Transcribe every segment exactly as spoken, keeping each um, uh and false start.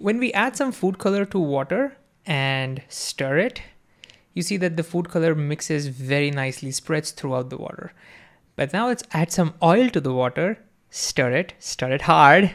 When we add some food color to water and stir it, you see that the food color mixes very nicely, spreads throughout the water. But now let's add some oil to the water, stir it, stir it hard.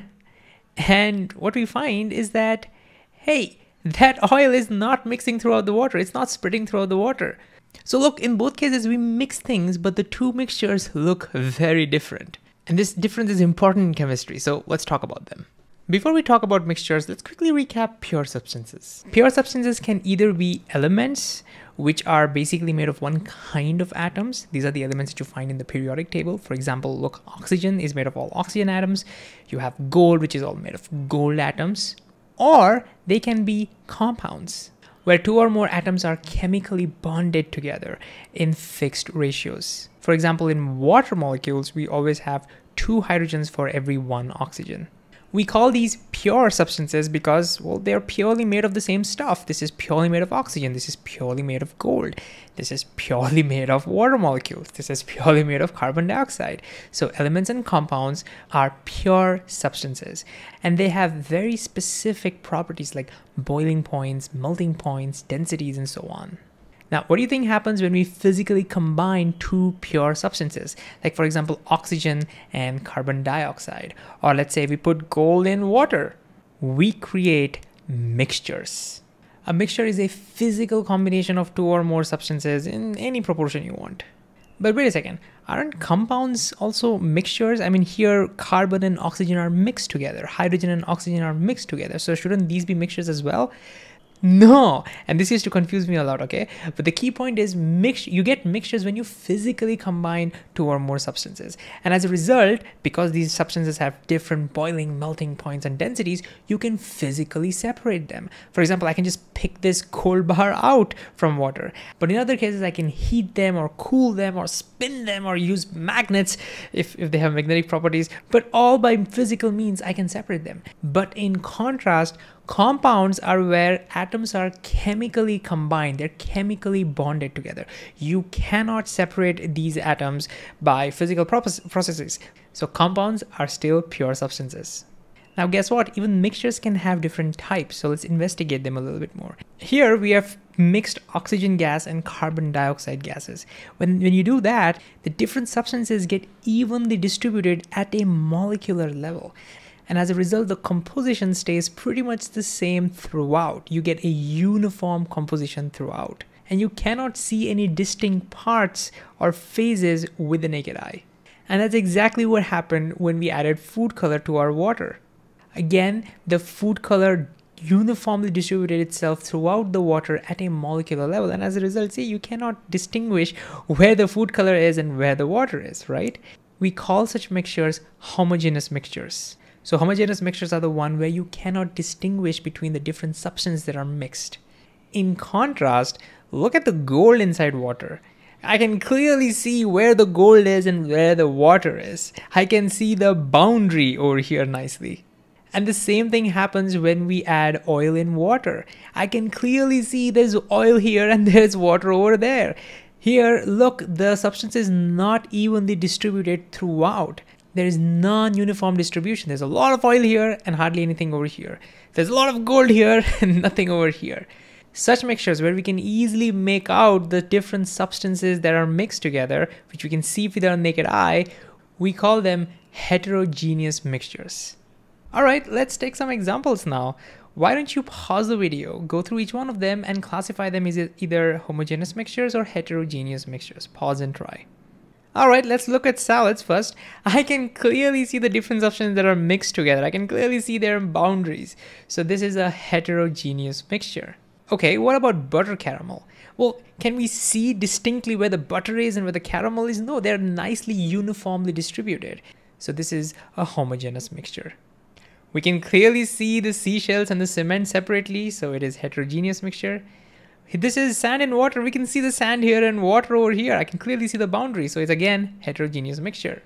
And what we find is that, hey, that oil is not mixing throughout the water. It's not spreading throughout the water. So look, in both cases, we mix things, but the two mixtures look very different. And this difference is important in chemistry, so let's talk about them. Before we talk about mixtures, let's quickly recap pure substances. Pure substances can either be elements, which are basically made of one kind of atoms. These are the elements that you find in the periodic table. For example, look, oxygen is made of all oxygen atoms. You have gold, which is all made of gold atoms. Or they can be compounds, where two or more atoms are chemically bonded together in fixed ratios. For example, in water molecules, we always have two hydrogens for every one oxygen. We call these pure substances because, well, they're purely made of the same stuff. This is purely made of oxygen. This is purely made of gold. This is purely made of water molecules. This is purely made of carbon dioxide. So elements and compounds are pure substances, and they have very specific properties like boiling points, melting points, densities, and so on. Now, what do you think happens when we physically combine two pure substances, like for example, oxygen and carbon dioxide, or let's say we put gold in water? We create mixtures. A mixture is a physical combination of two or more substances in any proportion you want. But wait a second, aren't compounds also mixtures? I mean, here carbon and oxygen are mixed together, hydrogen and oxygen are mixed together, so shouldn't these be mixtures as well? No, and this used to confuse me a lot, okay? But the key point is mix, you get mixtures when you physically combine two or more substances. And as a result, because these substances have different boiling, melting points and densities, you can physically separate them. For example, I can just pick this cold bar out from water. But in other cases, I can heat them or cool them or spin them or use magnets if, if they have magnetic properties. But all by physical means, I can separate them. But in contrast, compounds are where atoms are chemically combined. They're chemically bonded together. You cannot separate these atoms by physical processes. So compounds are still pure substances. Now guess what? Even mixtures can have different types. So let's investigate them a little bit more. Here we have mixed oxygen gas and carbon dioxide gases. When, when you do that, the different substances get evenly distributed at a molecular level. And as a result, the composition stays pretty much the same throughout. You get a uniform composition throughout. And you cannot see any distinct parts or phases with the naked eye. And that's exactly what happened when we added food color to our water. Again, the food color uniformly distributed itself throughout the water at a molecular level. And as a result, see, you cannot distinguish where the food color is and where the water is, right? We call such mixtures homogeneous mixtures. So homogeneous mixtures are the one where you cannot distinguish between the different substances that are mixed. In contrast, look at the gold inside water. I can clearly see where the gold is and where the water is. I can see the boundary over here nicely. And the same thing happens when we add oil in water. I can clearly see there's oil here and there's water over there. Here, look, the substance is not evenly distributed throughout. There is non-uniform distribution. There's a lot of oil here and hardly anything over here. There's a lot of gold here and nothing over here. Such mixtures where we can easily make out the different substances that are mixed together, which we can see with our naked eye, we call them heterogeneous mixtures. All right, let's take some examples now. Why don't you pause the video, go through each one of them and classify them as either homogeneous mixtures or heterogeneous mixtures. Pause and try. All right, let's look at salads first. I can clearly see the different substances that are mixed together. I can clearly see their boundaries. So this is a heterogeneous mixture. Okay, what about butter caramel? Well, can we see distinctly where the butter is and where the caramel is? No, they're nicely uniformly distributed. So this is a homogeneous mixture. We can clearly see the seashells and the cement separately, so it is heterogeneous mixture. This is sand and water. We can see the sand here and water over here. I can clearly see the boundary. So it's again, heterogeneous mixture.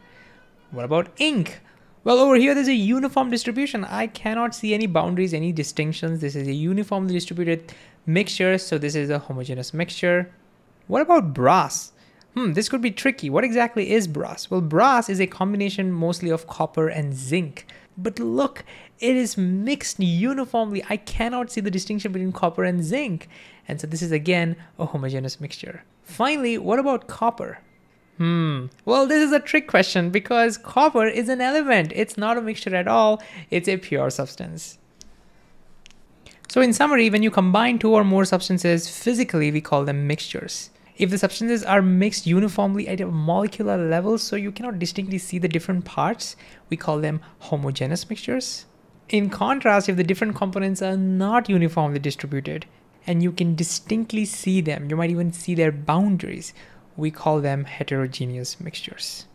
What about ink? Well, over here, there's a uniform distribution. I cannot see any boundaries, any distinctions. This is a uniformly distributed mixture. So this is a homogeneous mixture. What about brass? Hmm, this could be tricky. What exactly is brass? Well, brass is a combination mostly of copper and zinc. But look, it is mixed uniformly. I cannot see the distinction between copper and zinc. And so this is again a homogeneous mixture. Finally, what about copper? Hmm. Well, this is a trick question because copper is an element. It's not a mixture at all. It's a pure substance. So in summary, when you combine two or more substances, physically we call them mixtures. If the substances are mixed uniformly at a molecular level, so you cannot distinctly see the different parts, we call them homogeneous mixtures. In contrast, if the different components are not uniformly distributed and you can distinctly see them, you might even see their boundaries, we call them heterogeneous mixtures.